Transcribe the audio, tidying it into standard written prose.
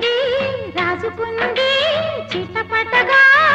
Raju Kundi चीटपटगा